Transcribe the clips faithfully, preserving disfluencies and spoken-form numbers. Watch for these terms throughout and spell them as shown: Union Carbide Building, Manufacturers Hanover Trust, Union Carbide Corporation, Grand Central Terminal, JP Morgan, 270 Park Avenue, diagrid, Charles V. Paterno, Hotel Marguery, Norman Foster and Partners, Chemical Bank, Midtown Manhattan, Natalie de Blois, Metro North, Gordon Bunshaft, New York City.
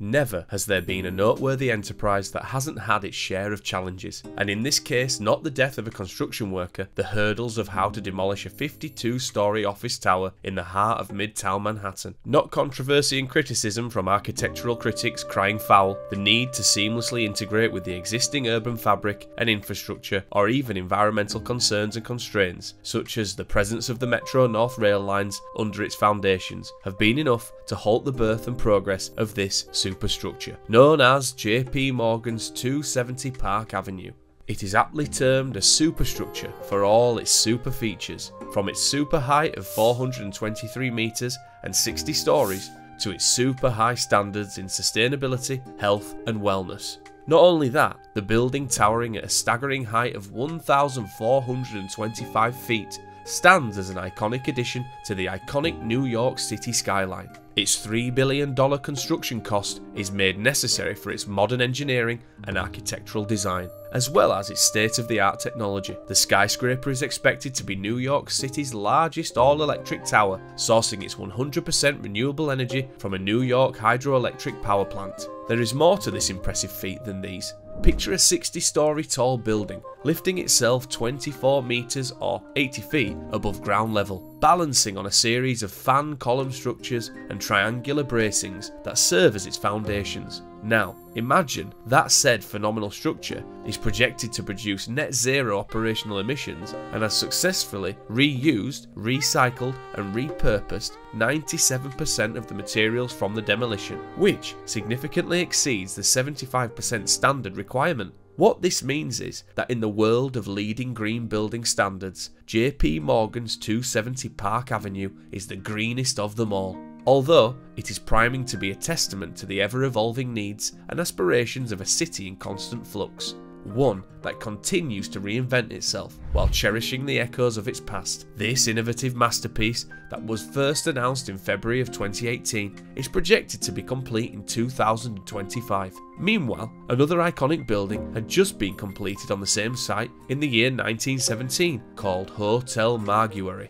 Never has there been a noteworthy enterprise that hasn't had its share of challenges, and in this case not the death of a construction worker, the hurdles of how to demolish a fifty-two storey office tower in the heart of Midtown Manhattan. Not controversy and criticism from architectural critics crying foul, the need to seamlessly integrate with the existing urban fabric and infrastructure, or even environmental concerns and constraints, such as the presence of the Metro North rail lines under its foundations, have been enough to halt the birth and progress of this superstructure, known as J P Morgan's two seventy Park Avenue. It is aptly termed a superstructure for all its super features, from its super height of four hundred twenty-three metres and sixty storeys to its super high standards in sustainability, health and wellness. Not only that, the building, towering at a staggering height of one thousand four hundred twenty-five feet, stands as an iconic addition to the iconic New York City skyline. Its three billion dollar construction cost is made necessary for its modern engineering and architectural design, as well as its state-of-the-art technology. The skyscraper is expected to be New York City's largest all-electric tower, sourcing its one hundred percent renewable energy from a New York hydroelectric power plant. There is more to this impressive feat than these. Picture a sixty storey tall building, lifting itself twenty-four metres or eighty feet above ground level, balancing on a series of fan column structures and triangular bracings that serve as its foundations. Now, imagine that said phenomenal structure is projected to produce net zero operational emissions and has successfully reused, recycled and repurposed ninety-seven percent of the materials from the demolition, which significantly exceeds the seventy-five percent standard requirement. What this means is that in the world of leading green building standards, J P Morgan's two seventy Park Avenue is the greenest of them all. Although it is priming to be a testament to the ever-evolving needs and aspirations of a city in constant flux, one that continues to reinvent itself while cherishing the echoes of its past. This innovative masterpiece that was first announced in February of twenty eighteen is projected to be complete in two thousand twenty-five. Meanwhile, another iconic building had just been completed on the same site in the year nineteen seventeen, called Hotel Marguery.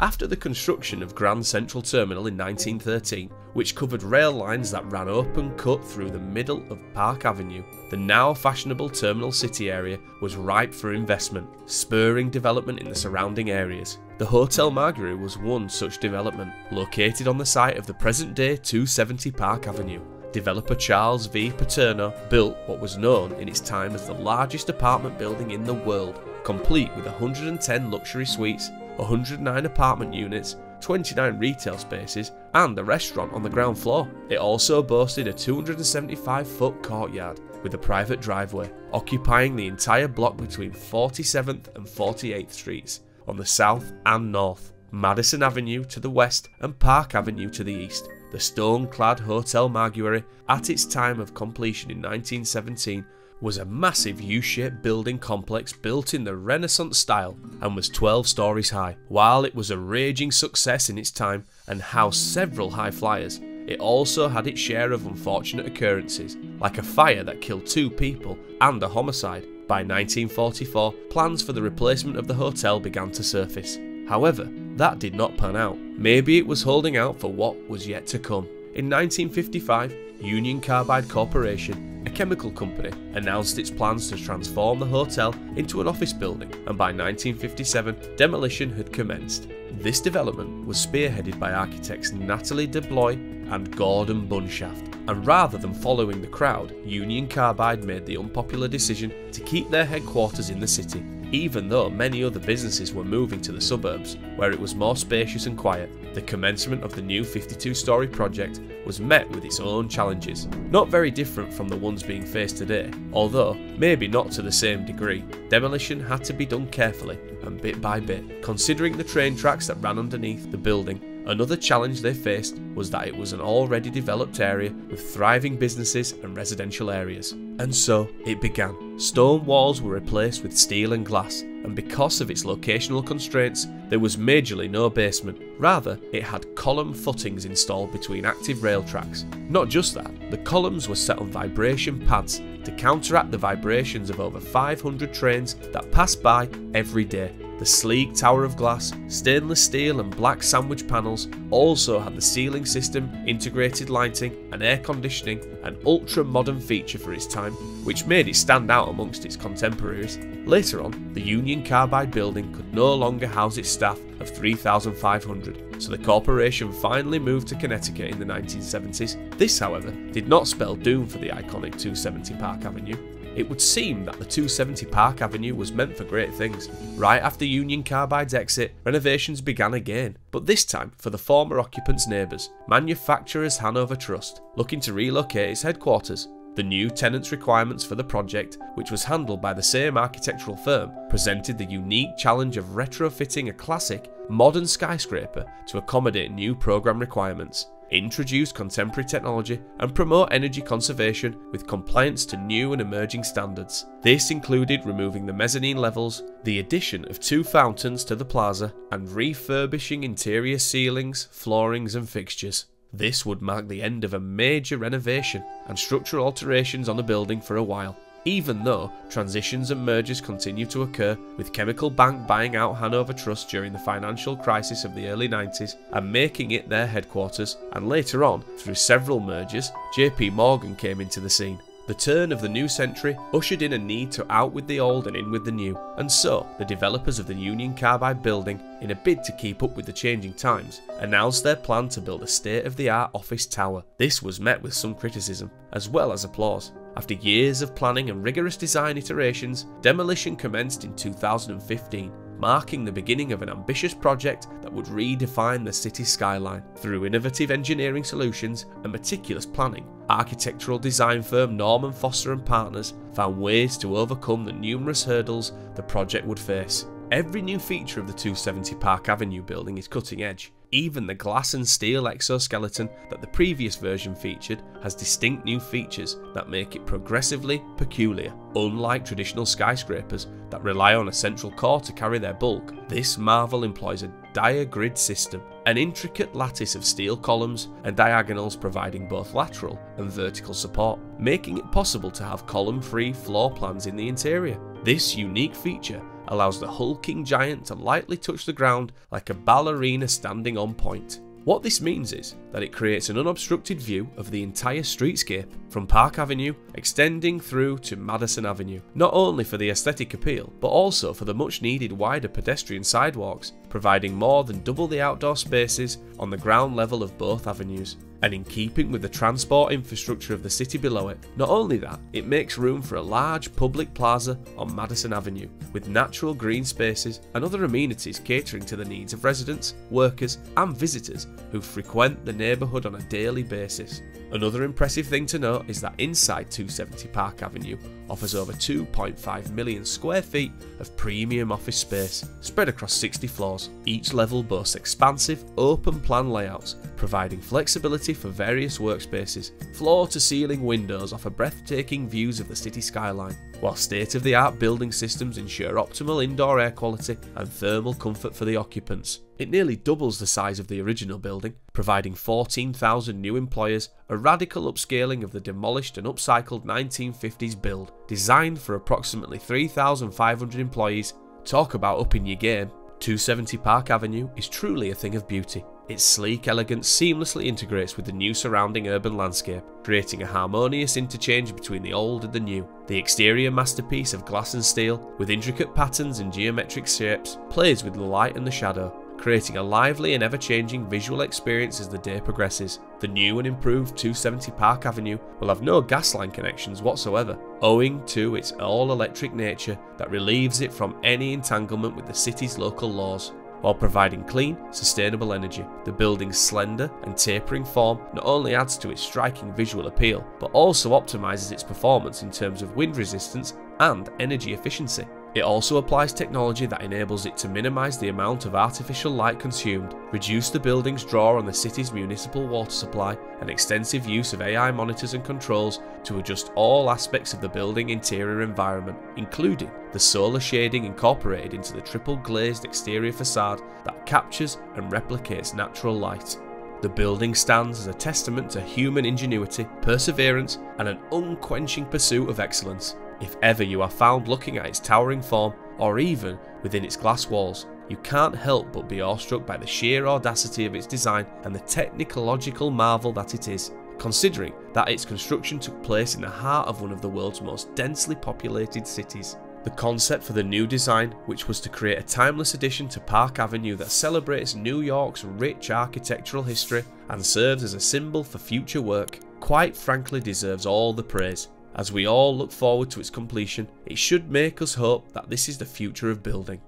After the construction of Grand Central Terminal in nineteen thirteen, which covered rail lines that ran open cut through the middle of Park Avenue, the now fashionable Terminal City area was ripe for investment, spurring development in the surrounding areas. The Hotel Marguery was one such development, located on the site of the present-day two seventy Park Avenue. Developer Charles V. Paterno built what was known in its time as the largest apartment building in the world, complete with one hundred ten luxury suites, one hundred nine apartment units, twenty-nine retail spaces and a restaurant on the ground floor. It also boasted a two hundred seventy-five foot courtyard with a private driveway, occupying the entire block between forty-seventh and forty-eighth Streets on the south and north, Madison Avenue to the west and Park Avenue to the east. The stone-clad Hotel Marguery, at its time of completion in nineteen seventeen, was a massive U-shaped building complex built in the Renaissance style and was twelve stories high. While it was a raging success in its time and housed several high flyers, it also had its share of unfortunate occurrences, like a fire that killed two people and a homicide. By nineteen forty-four, plans for the replacement of the hotel began to surface. However, that did not pan out. Maybe it was holding out for what was yet to come. In nineteen fifty-five, Union Carbide Corporation, a chemical company, announced its plans to transform the hotel into an office building, and by nineteen fifty-seven, demolition had commenced. This development was spearheaded by architects Natalie de Blois and Gordon Bunshaft, and rather than following the crowd, Union Carbide made the unpopular decision to keep their headquarters in the city, even though many other businesses were moving to the suburbs, where it was more spacious and quiet. The commencement of the new fifty-two storey project was met with its own challenges, not very different from the ones being faced today, although maybe not to the same degree. Demolition had to be done carefully and bit by bit, considering the train tracks that ran underneath the building. Another challenge they faced was that it was an already developed area with thriving businesses and residential areas. And so it began. Stone walls were replaced with steel and glass, and because of its locational constraints, there was majorly no basement. Rather, it had column footings installed between active rail tracks. Not just that, the columns were set on vibration pads to counteract the vibrations of over five hundred trains that passed by every day. The sleek tower of glass, stainless steel and black sandwich panels also had the ceiling system, integrated lighting and air conditioning, an ultra-modern feature for its time, which made it stand out amongst its contemporaries. Later on, the Union Carbide building could no longer house its staff of three thousand five hundred, so the corporation finally moved to Connecticut in the nineteen seventies. This, however, did not spell doom for the iconic two seventy Park Avenue. It would seem that the two seventy Park Avenue was meant for great things. Right after Union Carbide's exit, renovations began again, but this time for the former occupants' neighbours, Manufacturers Hanover Trust, looking to relocate its headquarters. The new tenants' requirements for the project, which was handled by the same architectural firm, presented the unique challenge of retrofitting a classic, modern skyscraper to accommodate new programme requirements, introduce contemporary technology and promote energy conservation with compliance to new and emerging standards. This included removing the mezzanine levels, the addition of two fountains to the plaza, and refurbishing interior ceilings, floorings and fixtures. This would mark the end of a major renovation and structural alterations on the building for a while, even though transitions and mergers continued to occur, with Chemical Bank buying out Hanover Trust during the financial crisis of the early nineties and making it their headquarters, and later on, through several mergers, J P Morgan came into the scene. The turn of the new century ushered in a need to out with the old and in with the new, and so the developers of the Union Carbide building, in a bid to keep up with the changing times, announced their plan to build a state-of-the-art office tower. This was met with some criticism, as well as applause. After years of planning and rigorous design iterations, demolition commenced in two thousand fifteen, marking the beginning of an ambitious project that would redefine the city's skyline. Through innovative engineering solutions and meticulous planning, architectural design firm Norman Foster and Partners found ways to overcome the numerous hurdles the project would face. Every new feature of the two seventy Park Avenue building is cutting edge. Even the glass and steel exoskeleton that the previous version featured has distinct new features that make it progressively peculiar. Unlike traditional skyscrapers that rely on a central core to carry their bulk, this marvel employs a diagrid system, an intricate lattice of steel columns and diagonals providing both lateral and vertical support, making it possible to have column-free floor plans in the interior. This unique feature allows the hulking giant to lightly touch the ground like a ballerina standing on point. What this means is that it creates an unobstructed view of the entire streetscape, from Park Avenue extending through to Madison Avenue, not only for the aesthetic appeal, but also for the much needed wider pedestrian sidewalks, providing more than double the outdoor spaces on the ground level of both avenues. And in keeping with the transport infrastructure of the city below it, not only that, it makes room for a large public plaza on Madison Avenue, with natural green spaces and other amenities catering to the needs of residents, workers and visitors who frequent the neighbourhood on a daily basis. Another impressive thing to note is that inside two seventy Park Avenue offers over two point five million square feet of premium office space, spread across sixty floors. Each level boasts expansive, open-plan layouts, providing flexibility for various workspaces. Floor-to-ceiling windows offer breathtaking views of the city skyline, while state-of-the-art building systems ensure optimal indoor air quality and thermal comfort for the occupants. It nearly doubles the size of the original building, providing fourteen thousand new employers, a radical upscaling of the demolished and upcycled nineteen fifties build, designed for approximately three thousand five hundred employees. Talk about upping your game. two seventy Park Avenue is truly a thing of beauty. Its sleek elegance seamlessly integrates with the new surrounding urban landscape, creating a harmonious interchange between the old and the new. The exterior masterpiece of glass and steel, with intricate patterns and geometric shapes, plays with the light and the shadow, creating a lively and ever-changing visual experience as the day progresses. The new and improved two seventy Park Avenue will have no gas line connections whatsoever, owing to its all-electric nature that relieves it from any entanglement with the city's local laws, while providing clean, sustainable energy. The building's slender and tapering form not only adds to its striking visual appeal, but also optimizes its performance in terms of wind resistance and energy efficiency. It also applies technology that enables it to minimise the amount of artificial light consumed, reduce the building's draw on the city's municipal water supply, and extensive use of A I monitors and controls to adjust all aspects of the building interior environment, including the solar shading incorporated into the triple glazed exterior facade that captures and replicates natural light. The building stands as a testament to human ingenuity, perseverance, and an unquenching pursuit of excellence. If ever you are found looking at its towering form, or even within its glass walls. You can't help but be awestruck by the sheer audacity of its design and the technological marvel that it is, considering that its construction took place in the heart of one of the world's most densely populated cities. The concept for the new design, which was to create a timeless addition to Park Avenue that celebrates New York's rich architectural history and serves as a symbol for future work, quite frankly deserves all the praise. As we all look forward to its completion, it should make us hope that this is the future of building.